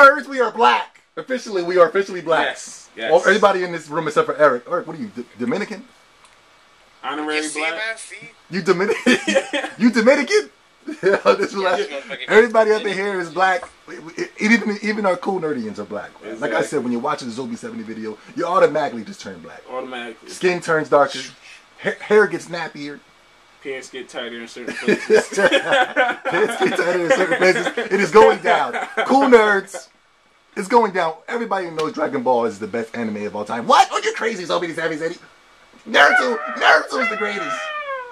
Kurds, we are black. Officially, we are officially black. Yes, yes. Well, everybody in this room except for Eric. Eric, what are you, Dominican? Honorary black. You Dominican? You Dominican? Everybody up in here is black. Even our cool nerdians are black. Right? Exactly. Like I said, when you're watching the Zobie 70 video, you automatically just turn black. Automatically. Skin turns darker. Hair gets nappier. Pants get tighter in certain places. Pants get tighter in certain places. It is going down. Cool nerds. It's going down. Everybody knows Dragon Ball is the best anime of all time. What? Are you crazy, Zobie 70? Naruto is the greatest.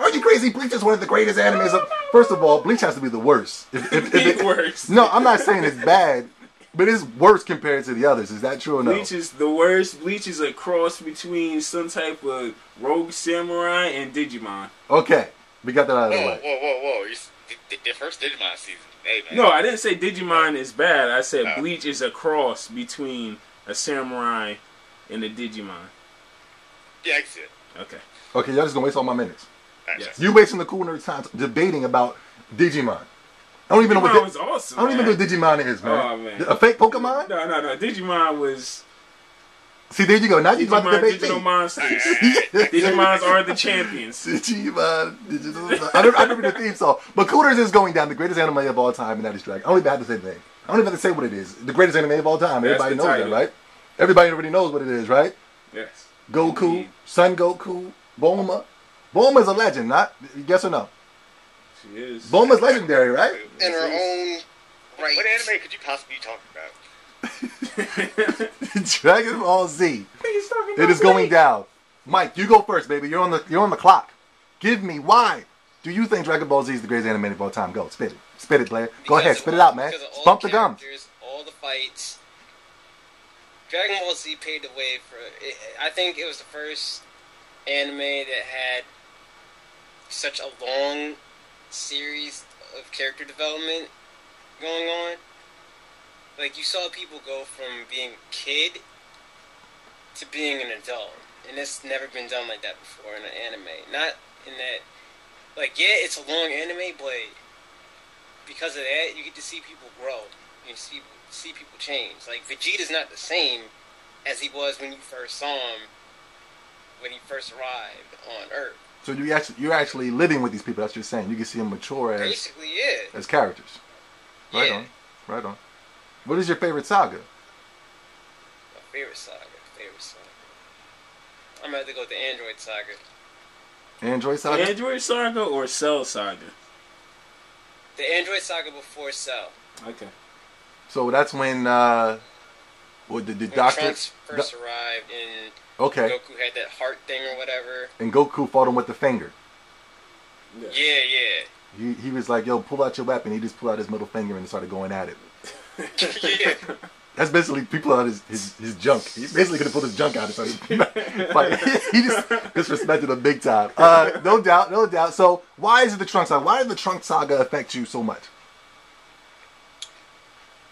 Are you crazy? Bleach is one of the greatest animes of... First of all, Bleach has to be the worst. If worst. No, I'm not saying it's bad, but it's worse compared to the others. Is that true or no? Bleach is the worst. Bleach is a cross between some type of Rogue Samurai and Digimon. Okay. We got that out of the way. Whoa. It's the first Digimon season. Hey, man. No, I didn't say Digimon is bad. I said Bleach is a cross between a samurai and a Digimon. Yeah, I can see it. Okay. Okay, y'all just gonna waste all my minutes. Yes. You wasting the cool nerd time debating about Digimon. I don't even know what awesome, I don't even know what Digimon is, man. Oh, man. A fake Pokemon? No. Digimon was. See, there you go. Now you about to debate digital monsters. Digimons are the champions. Digimon, digital. I remember the theme song. But cool nerds is going down. The greatest anime of all time, and that is Dragon. I don't even have to say the name. I don't even have to say what it is. The greatest anime of all time. Everybody knows that, right? Everybody already knows what it is, right? Yes. Goku, indeed. Son Goku, Bulma. Bulma's a legend, not? Yes or no? She is. Bulma's legendary, right? In her own right. What anime could you possibly be talking about? Dragon Ball Z. It is going down. Mike, you go first, baby. You're on the clock. Give me why. Do you think Dragon Ball Z is the greatest anime of all time? Go, spit it. Spit it, player. Go ahead, spit it out, man. Bump the gum. All the fights. Dragon Ball Z paved the way for it. I think it was the first anime that had such a long series of character development going on. Like, you saw people go from being a kid to being an adult, and it's never been done like that before in an anime. Not in that, like, yeah, it's a long anime, but because of that, you get to see people grow. You see people change. Like, Vegeta's not the same as he was when you first saw him, when he first arrived on Earth. So you're actually living with these people. That's what you're saying. You can see them mature as basically, yeah, as characters. Right, yeah. On. Right on. What is your favorite saga? My favorite saga. I'm gonna have to go with the Android saga. Android saga. Android saga or Cell saga? The Android saga before Cell. Okay. So that's when the doctor Trunks first arrived in. Okay. Goku had that heart thing or whatever. And Goku fought him with the finger. Yeah, yeah. He was like, yo, pull out your weapon. He just pulled out his middle finger and started going at it. Yeah. That's basically, people out his junk. He basically could have pulled his junk out and started fighting. He just disrespected him big time. No doubt, no doubt. So, why is it the Trunks saga? Why did the Trunks saga affect you so much?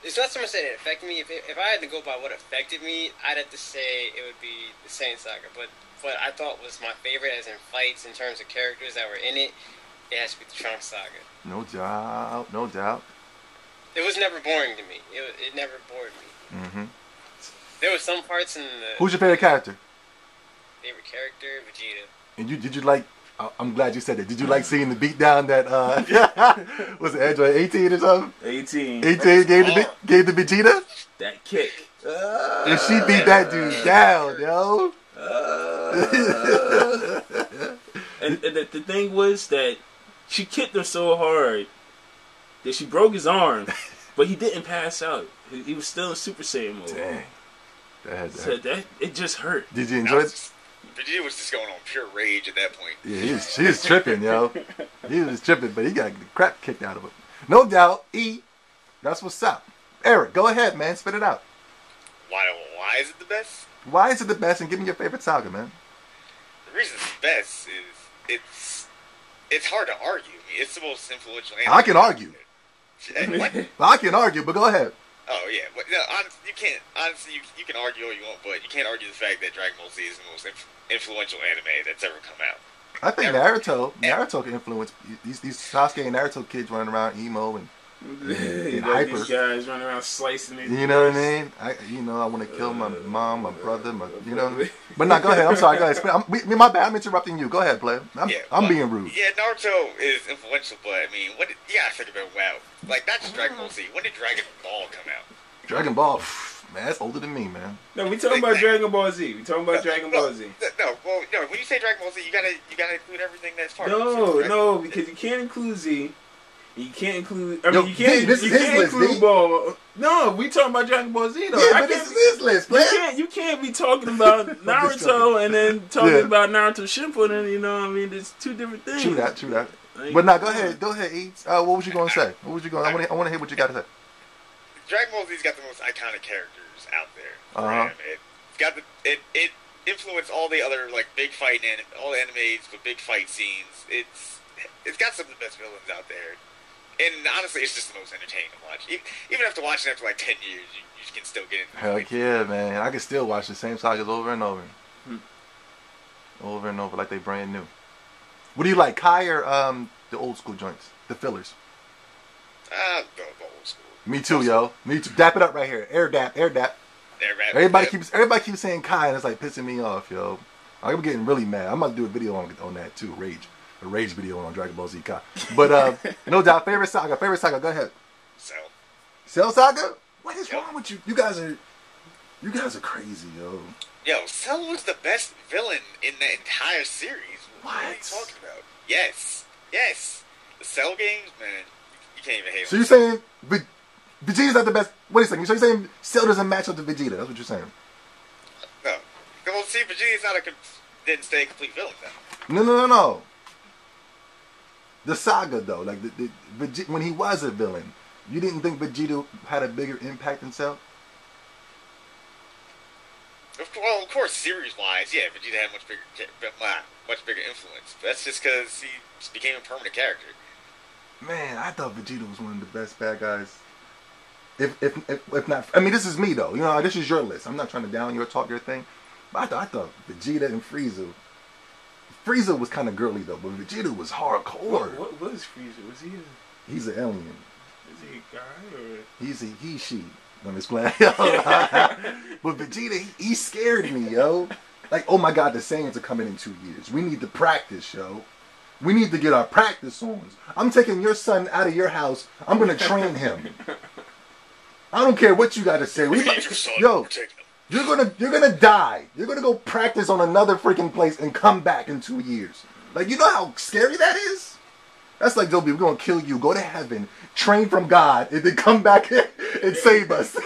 It's not so much that it affected me. If I had to go by what affected me, I'd have to say it would be the Saiyan Saga. But what I thought was my favorite, as in fights, in terms of characters that were in it, it has to be the Trunks Saga. No doubt, no doubt. It was never boring to me. It never bored me. Mm-hmm. There were some parts in the... Who's your favorite character? Favorite character? Vegeta. And did you like... I'm glad you said that. Did you like seeing the beatdown that was it Android 18 or something? 18 gave the Vegeta that kick. And she beat that dude down, yo. And the thing was that she kicked him so hard that she broke his arm, but he didn't pass out. He was still in Super Saiyan mode. Dang, that it just hurt. Did you enjoy it? Vegeta was just going on pure rage at that point. Yeah, he was tripping, yo. He was tripping, but he got the crap kicked out of him. No doubt, that's what's up. Eric, go ahead, man. Spit it out. Why is it the best? Why is it the best? And give me your favorite saga, man. The reason it's the best is it's hard to argue. It's the most influential anime. I can argue. What? I can argue, but go ahead. Oh, yeah. No, you can't. Honestly, you can argue all you want, but you can't argue the fact that Dragon Ball Z is the most influential anime that's ever come out. I think Naruto can influence these Sasuke and Naruto kids running around emo and and hyper. These guys running around slicing these. You know what I mean? I want to kill my mom, my brother, my, you know. What I mean? But no, go ahead. I'm sorry. Go ahead. My bad. I'm interrupting you. Go ahead, player. I'm being rude. Yeah, Naruto is influential, but I mean, I should have been wow. Like that's Dragon Ball Z. When did Dragon Ball come out? Dragon Ball. Man, that's older than me, man. No, we talking about Dragon Ball Z. We talking about Dragon Ball Z. No. When you say Dragon Ball Z, you gotta include everything that's part of it. No, because you can't include Z. You can't include. I mean, you can't include Ball. No, we talking about Dragon Ball Z though. Yeah, but this is his list, man. You can't be talking about Naruto and then talking about Naruto Shippuden. You know what I mean? It's two different things. True that. Like, but now, go ahead, E. What was you gonna say? I want to hear what you gotta say. Dragon Ball Z's got the most iconic characters out there. It's got it influenced all the other big fight and all the animes with big fight scenes. It's got some of the best villains out there, and honestly, it's just the most entertaining to watch. Even after watching it after 10 years, you can still get into it. Heck yeah, man! I can still watch the same sagas over and over, like they brand new. What do you like, Kai or the old school joints, the fillers? Go old school. Me too, yo. Me too. Dap it up right here. Air dap. Everybody keeps saying Kai, and it's like pissing me off, yo. I'm getting really mad. I'm about to do a video on that too. A rage video on Dragon Ball Z Kai. But no doubt, favorite saga. Go ahead. Cell Saga. What is wrong with you? You guys are crazy, yo. Yo, Cell was the best villain in the entire series. What are you talking about? Yes. The Cell games, man. You can't even hate. So you're saying, but Vegeta's not the best. Wait a second. So you're saying Cell doesn't match up to Vegeta? That's what you're saying. No. Well, see, Vegeta's not didn't stay a complete villain though. No. The saga though, like Vegeta, when he was a villain, you didn't think Vegeta had a bigger impact than Cell? Well, of course, series-wise, yeah, Vegeta had much bigger influence. That's just because he became a permanent character. Man, I thought Vegeta was one of the best bad guys. If not, I mean, this is me though. You know, this is your list. I'm not trying to down your talk, your thing. But I thought Vegeta and Frieza. Frieza was kind of girly though, but Vegeta was hardcore. What was Frieza? Was he? He's an alien. Is he a guy or? He's a she. I'm just playing. But Vegeta, he scared me, yo. Like, oh my God, the Saiyans are coming in 2 years. We need to practice, yo. We need to get our practice on. I'm taking your son out of your house. I'm gonna train him. I don't care what you gotta say. You're gonna die. You're gonna go practice on another freaking place and come back in 2 years. Like, you know how scary that is? That's like, Dobie, we're gonna kill you, go to heaven, train from God, and then come back and save us. You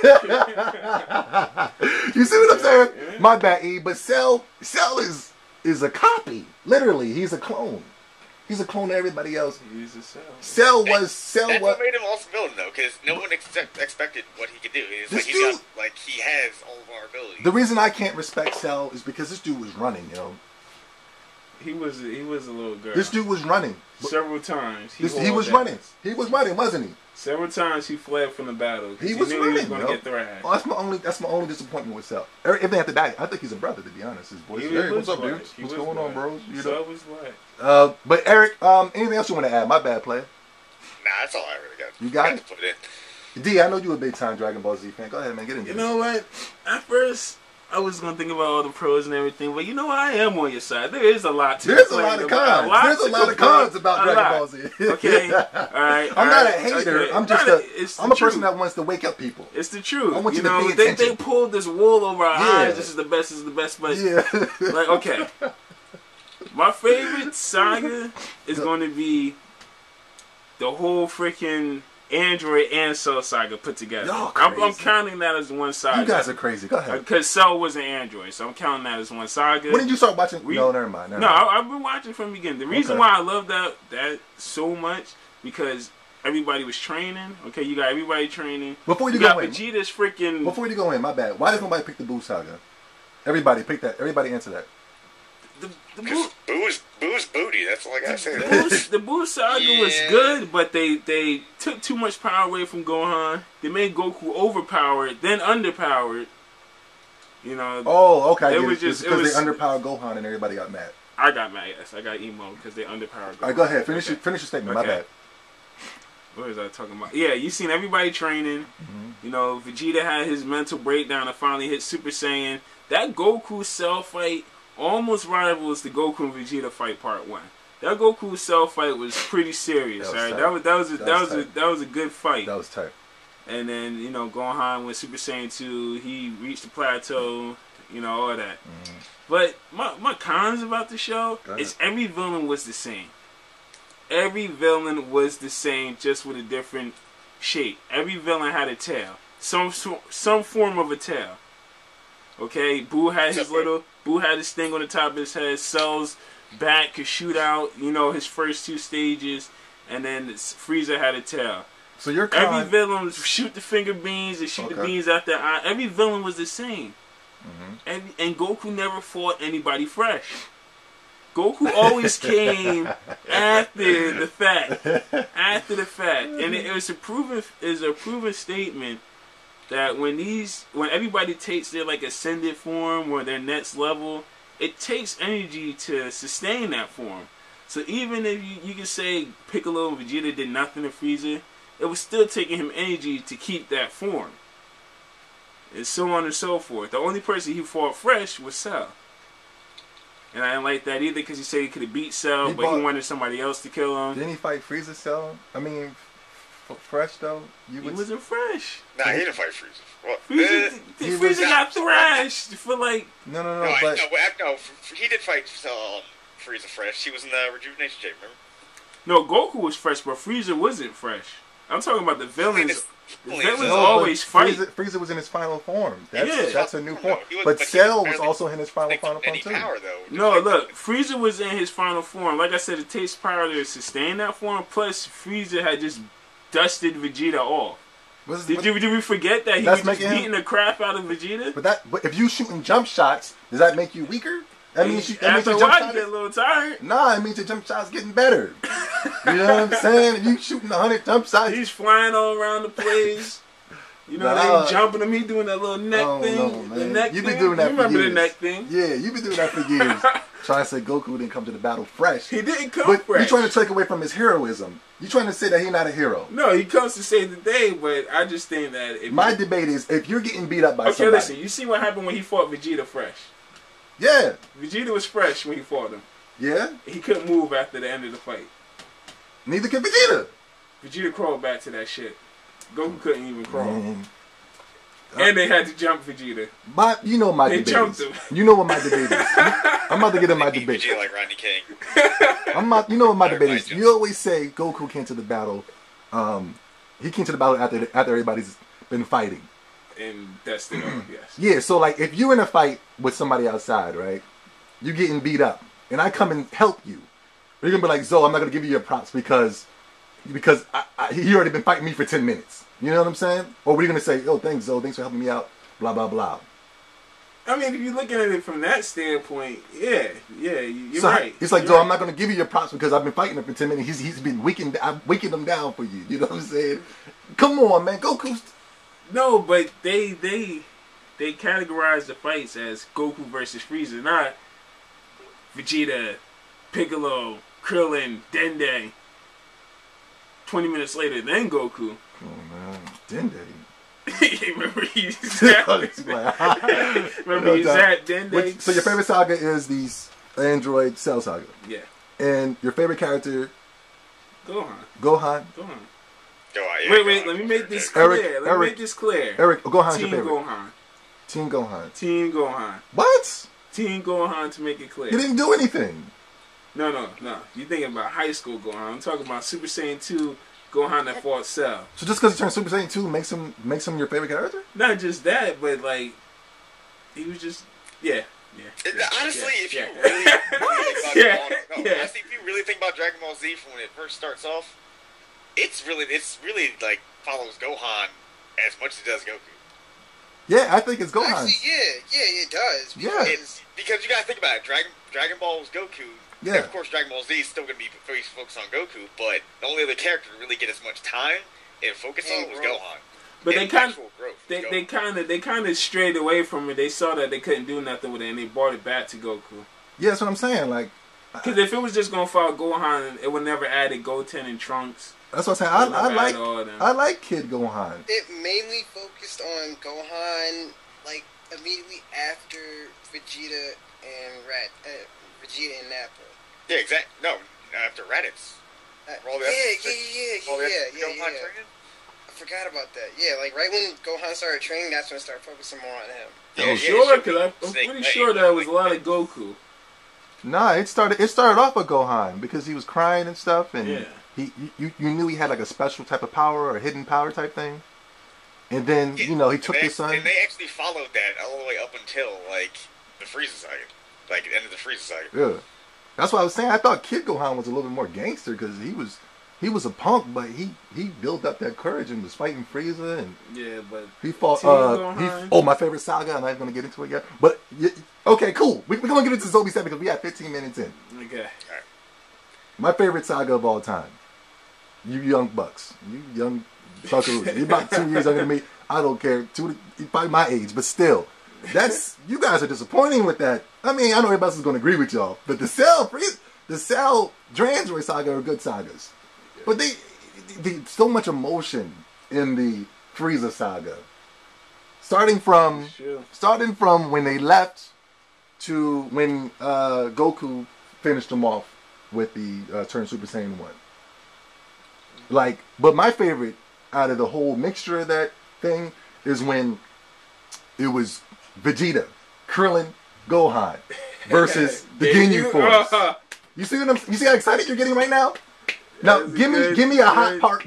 see what I'm saying? My bad, E, but Cell is a copy. Literally, he's a clone. He's a clone of everybody else. He's a Cell. That's what made him awesome villain though, because no one expected what he could do. It's like he has all of our abilities. The reason I can't respect Cell is because this dude was running, you know. He was a little girl. This dude was running several times. He was running, wasn't he? Several times he fled from the battle. He was running. That's my only disappointment with Cell. If they have to die, I think he's a brother. To be honest, his voice. Hey, what's up, dudes? What's going on, bros? You know? Cell was like. But Eric, anything else you want to add? My bad, player. Nah, that's all I really got. You got it. To put it in. D, I know you a big time Dragon Ball Z fan. Go ahead, man. Get in. You know what? At first, I was gonna think about all the pros and everything, but you know what? I am on your side. There is a lot to. There's a lot of cons. There's a lot of cons about Dragon Ball Z. Okay, all right. I'm not a hater. Okay. I'm a person that wants to wake up people. It's the truth. I want you to pay attention. They pulled this wool over our eyes. This is the best. But like, okay, my favorite saga is going to be the whole freaking Android and Cell saga put together. I'm counting that as one saga. You guys are crazy. Go ahead. Because Cell was an android, so I'm counting that as one saga. When did you start watching? Never mind. I've been watching from the beginning. The reason why I love that so much, because everybody was training. Okay, you got everybody training. Before you go in, my bad. Why did nobody pick the Boo saga? Everybody pick that. Everybody answer that. Boo's booty. That's all I gotta say. The Boo saga was good, but they took too much power away from Gohan. They made Goku overpowered, then underpowered. You know. Oh, okay. It was because they underpowered Gohan and everybody got mad. I got mad. Yes, I got emo because they underpowered Gohan. All right, go ahead. Finish your statement. Okay. My bad. What was I talking about? Yeah, you seen everybody training. Mm-hmm. You know, Vegeta had his mental breakdown and finally hit Super Saiyan. That Goku Cell fight almost rivals the Goku and Vegeta fight Part 1. That Goku Cell fight was pretty serious. All right, that was a good fight. That was tight. And then, you know, Gohan went Super Saiyan 2. He reached the plateau. You know, all that. Mm-hmm. But my cons about the show is every villain was the same. Every villain was the same, just with a different shape. Every villain had a tail, some form of a tail. Okay, Boo had his thing on the top of his head. Cell's back could shoot out, you know, his first two stages, and then Frieza had a tail. So your con... every villain was shoot the finger beans and shoot the beans out their eye. Every villain was the same. Mm-hmm. And Goku never fought anybody fresh. Goku always came after the fact. After the fact. And it is a proven statement that when everybody takes their like ascended form or their next level, it takes energy to sustain that form. So even if you can say Piccolo and Vegeta did nothing to Frieza, it was still taking him energy to keep that form. And so on and so forth. The only person he fought fresh was Cell. And I didn't like that either because he said he could have beat Cell, but he wanted somebody else to kill him. Didn't he fight Frieza Cell? I mean, fresh though? He wasn't fresh. Nah, he didn't fight Frieza. Well, Frieza got thrashed for like... No, he did fight Frieza fresh. He was in the Rejuvenation Chamber, remember? No, Goku was fresh, but Frieza wasn't fresh. I'm talking about the villains... Frieza always fight. Frieza was in his final form. That's a new form. But Cell was also in his final form too. Look, Frieza was in his final form. Like I said, it takes power to sustain that form. Plus, Frieza had just dusted Vegeta off. Did we forget that he was just beating the crap out of Vegeta? But if you shooting jump shots, does that make you weaker? That means your jump shots tired. Nah, it means your jump shots getting better. You know what I'm saying? If you shooting 100 jump shots, he's flying all around the place. You know they jumping him. He doing that little neck thing. No, the neck you been doing that. You remember the neck thing? Yeah, you been doing that for years. Trying to say Goku didn't come to the battle fresh. He didn't come fresh. You trying to take away from his heroism. You trying to say that he's not a hero. No, he comes to save the day, but I just think that my debate is if you're getting beat up by somebody. Okay, listen. You see what happened when he fought Vegeta fresh. Yeah. Vegeta was fresh when he fought him. Yeah? He couldn't move after the end of the fight. Neither could Vegeta. Vegeta crawled back to that shit. Goku couldn't even crawl. And they had to jump Vegeta. But you know my debate. They jumped him. You know what my debate is. I'm about to get in my debate. Vegeta like Rodney King. You know what my debate is. You always say Goku came to the battle. He came to the battle after everybody's been fighting. And that's yes. Yeah, so like if you in a fight with somebody outside, right? You getting beat up, and I come and help you. You're gonna be like, Zo, I'm not gonna give you your props because he already been fighting me for 10 minutes. You know what I'm saying? Or we're gonna say, oh, thanks, Zo, thanks for helping me out. Blah blah blah. I mean, if you're looking at it from that standpoint, yeah, you're right. It's like, Zo, I'm not gonna give you your props because I've been fighting him for 10 minutes. He's been weakening them down for you. You know what I'm saying? Come on, man, Goku. No, but they categorize the fights as Goku versus Frieza, not Vegeta, Piccolo, Krillin, Dende. 20 minutes later, then Goku. Oh man, Dende. Remember he zapped. Remember he zapped Dende. So your favorite saga is the Android Cell saga. Yeah. And your favorite character? Gohan. Wait, let me make this clear. Eric, Gohan's your favorite. Team Gohan. What? Team Gohan, to make it clear. You didn't do anything. No. You're thinking about high school Gohan. I'm talking about Super Saiyan 2 Gohan that fought Cell. So just because he turned Super Saiyan 2 makes him your favorite character? Not just that, but like, he was just, Honestly, if you really think about Dragon Ball Z from when it first starts off, It's really like follows Gohan as much as it does Goku. Yeah, I think it's Gohan. Actually, yeah, it does. Because because you gotta think about it. Dragon Ball was Goku. Yeah. And of course, Dragon Ball Z is still gonna be focused on Goku, but the only other character to really get as much time and focus on was Gohan. But they kind of strayed away from it. They saw that they couldn't do nothing with it, and they brought it back to Goku. Yeah, that's what I'm saying. Like, because if it was just gonna follow Gohan, it would never added Goten and Trunks. That's what I'm saying. I like Kid Gohan. It mainly focused on Gohan, like immediately after Vegeta and Vegeta and Nappa. Yeah, exactly. No, after Raditz. Yeah. I forgot about that. Yeah, like right when Gohan started training, that's when I started focusing more on him. Yeah, sure, because I'm pretty sure that was a lot of Goku. Nah, it started off with Gohan because he was crying and stuff, and yeah. You knew he had like a special type of power or hidden power type thing, and then you know he took his son. And they actually followed that all the way up until like the Frieza saga, like the end of the Frieza saga. Yeah, that's what I was saying. I thought Kid Gohan was a little bit more gangster because he was a punk, but he built up that courage and was fighting Frieza and yeah, but he fought. My favorite saga. I'm not gonna get into it yet, but yeah, okay, cool. We're gonna get into Zombie 7 because we have 15 minutes in. Okay, all right. My favorite saga of all time. You young bucks. You young buckaroos. You're about 2 years younger than me. I don't care. You're probably my age, but still. You guys are disappointing with that. I mean, I know everybody else is going to agree with y'all, but the Cell Dransroy saga are good sagas. But they so much emotion in the Frieza saga. Starting from when they left to when Goku finished them off with the Turn Super Saiyan 1. Like, but my favorite out of the whole mixture of that thing is when it was Vegeta, Krillin, Gohan versus the Ginyu Force. You see what you see how excited you're getting right now? Now give me a hot part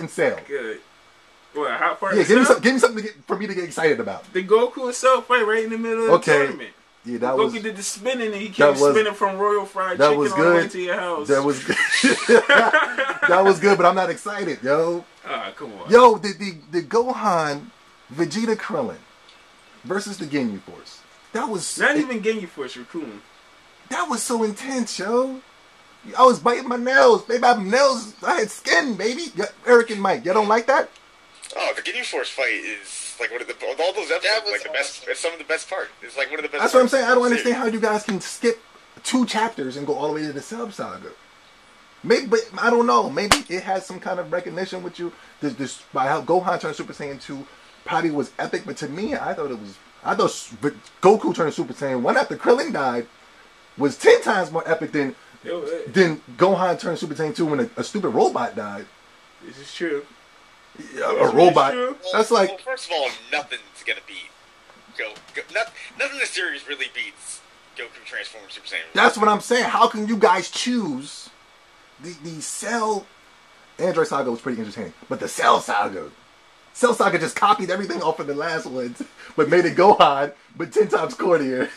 in Cell. Good. What, a hot part? Yeah, give me something for me to get excited about. The Goku itself fight right in the middle of the tournament. Yeah, that Goku did the spinning and he kept spinning from Royal Fried Chicken all the way to your house. That was good. That was good, but I'm not excited, yo. Alright, come on. Yo, the Gohan Vegeta Krillin versus the Ginyu Force. That was not even Ginyu Force, Raccoon. That was so intense, yo. I was biting my nails. Baby, I have nails. I had skin, baby. Eric and Mike, y'all don't like that? Oh, the Ginyu Force fight is like one of the all those episodes like the best. It's some of the best part. It's like one of the best. That's what I'm saying. I don't understand how you guys can skip 2 chapters and go all the way to the Cell saga. Maybe, but I don't know. Maybe it has some kind of recognition with you. This by how Gohan turned Super Saiyan 2 probably was epic, but to me, I thought Goku turned Super Saiyan 1 after Krillin died was 10 times more epic than Gohan turned Super Saiyan 2 when a stupid robot died. This is true. A robot. That's like. Well, first of all, nothing's gonna beat nothing in the series really beats Goku transforming Super Saiyan. That's what I'm saying. How can you guys choose the Cell? Android saga was pretty entertaining, but the Cell saga just copied everything off of the last ones, but made it Gohan, but 10 times cornier.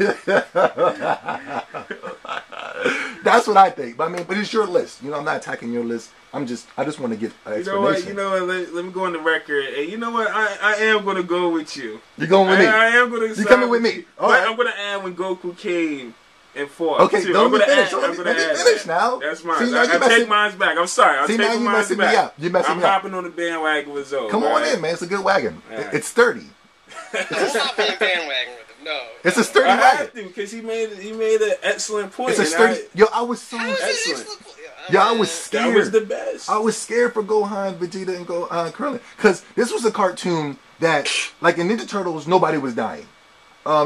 That's what I think. But I mean, but it's your list. You know, I'm not attacking your list. I just want to get an explanation. You know what? Let me go on the record. And you know what? I am going to go with you. You're going with me? I am going to. You're coming with me. All right. I'm going to add when Goku came and fought. Okay, too. Don't finish. Let me finish now. That's mine. See, I take mine back. I'm sorry. I'm taking mine back. You're messing me up. I'm hopping on the bandwagon with Zoe. Come on in, man. It's a good wagon. Right. It's sturdy. It's not being bandwagon. No, it's a sturdy wagon. I have to, because he made an excellent point. It's a sturdy. I was so excellent. I was scared. That was the best. I was scared for Gohan, Vegeta, and Krillin, because this was a cartoon that, like in Ninja Turtles, nobody was dying.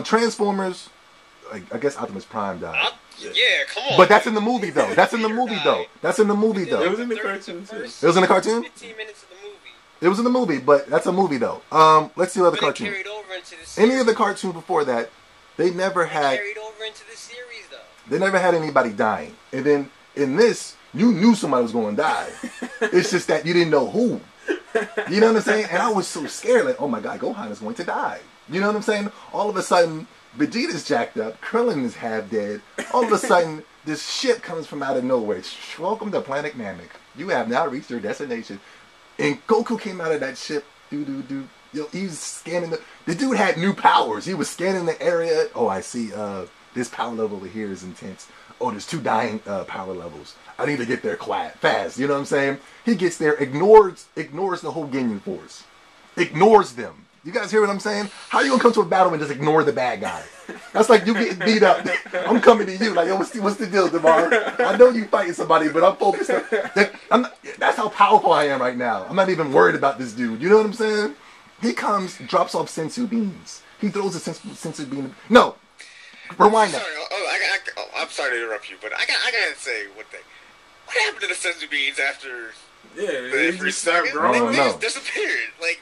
Transformers, I guess Optimus Prime died. Yeah, come on. But that's in the movie though. It was in the cartoon too. It was in the cartoon. 15 minutes of the movie. It was in the movie, but that's a movie though. Let's see other cartoons. Any of the cartoons before that, they never had carried over into the series though. They never had anybody dying. And then in this, you knew somebody was going to die. It's just that you didn't know who. You know what I'm saying? And I was so scared, like, oh my god, Gohan is going to die. You know what I'm saying? All of a sudden, Vegeta's jacked up, Krillin is half dead. All of a sudden, this ship comes from out of nowhere. Welcome to Planet Namek. You have now reached your destination. And Goku came out of that ship. Yo, he was scanning the dude had new powers. He was scanning the area. Oh, I see. This power level over here is intense. Oh, there's 2 dying power levels. I need to get there quiet, fast. You know what I'm saying? He gets there, ignores the whole Ginyu Force, ignores them, You guys hear what I'm saying? How you gonna come to a battle and just ignore the bad guy? That's like you getting beat up. I'm coming to you. Like, yo, what's the deal, Damar? I know you fighting somebody, but I'm focused on, that's how powerful I am right now. I'm not even worried about this dude. You know what I'm saying? He comes, drops off sensu beans. He throws a sensu bean. No. Rewind that. I'm sorry to interrupt you, but I gotta say one thing. What happened to the sensu beans after... Yeah, they stopped growing. They disappeared. Like,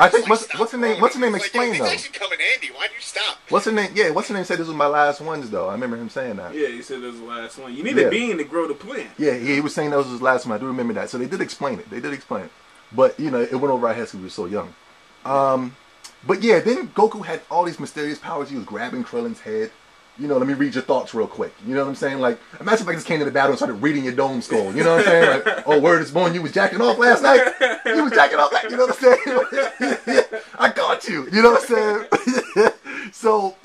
I think what's the name? What's the name? Explain though. They should come in handy. Why'd you stop? What's the name? Yeah, what's the name? Said this was my last ones though. I remember him saying that. Yeah, he said this was the last one. You need a bean to grow the plant. Yeah, he was saying that was his last one. I do remember that. So they did explain it. They did explain it. But you know, it went over our heads because we were so young. But yeah, then Goku had all these mysterious powers. He was grabbing Krillin's head. You know, let me read your thoughts real quick. You know what I'm saying? Like, imagine if I just came to the battle and started reading your dome skull. You know what I'm saying? Like, oh, word is born. You was jacking off last night. You was jacking off last night. You know what I'm saying? I got you. You know what I'm saying? So,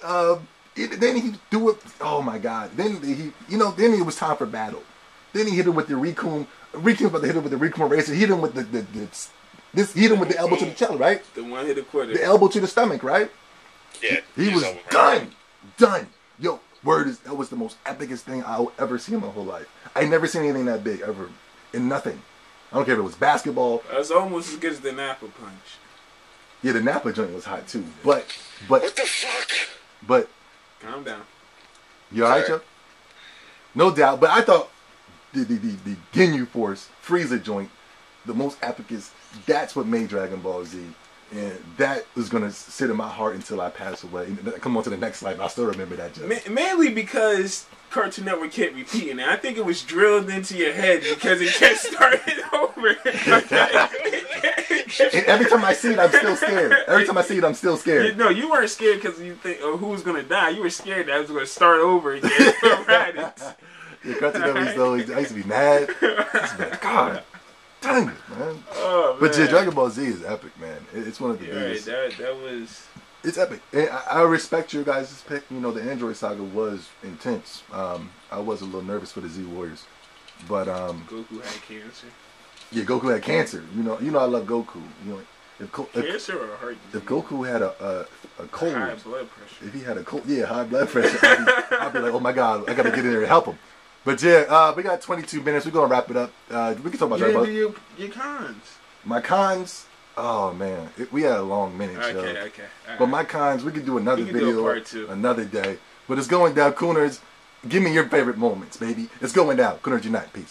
then he do it. Oh, my God. Then he, you know, then it was time for battle. Then he hit him with the Rikun. Rikun's about to hit him with the Rikun eraser. He hit him with the elbow to the chest, right? The one hit a quarter. The elbow to the stomach, right? Yeah. He was done. Done. Yo, that was the most epicest thing I'll ever see in my whole life. I never seen anything that big ever, in nothing. I don't care if it was basketball. That's almost as good as the Nappa punch. Yeah, the Nappa joint was hot too. But what the fuck? But calm down. You alright, yo? No doubt. But I thought the Ginyu Force Frieza joint, the most epicest. That's what made Dragon Ball Z. And that is going to sit in my heart until I pass away. And come on to the next life. I still remember that joke. Mainly because Cartoon Network kept repeating it. I think it was drilled into your head because it kept starting over. And every time I see it, I'm still scared. Every time I see it, I'm still scared. No, you weren't scared because you think, oh, who was going to die? You were scared that I was going to start over again. Cartoon Network, though, I used to be mad. I used to be like, God. Dang it, man. Oh, man. But yeah, Dragon Ball Z is epic, man. It's one of the biggest. Right, that was... It's epic. And I respect your guys' pick. You know, the Android Saga was intense. I was a little nervous for the Z Warriors. But, Goku had cancer. Yeah, Goku had cancer. You know I love Goku. You know, cancer or heart disease? If Goku had a cold... High blood pressure. If he had a cold... Yeah, high blood pressure. I'd be like, oh my God, I gotta get in there and help him. But yeah, we got 22 minutes. We're gonna wrap it up. We can talk about Dragon Ball. Your cons. My cons. Oh man, we had a long minute. Okay. But right. My cons. We could do another video, do part two, another day. But it's going down, Cooners. Give me your favorite moments, baby. It's going down, Cooners Unite. Peace.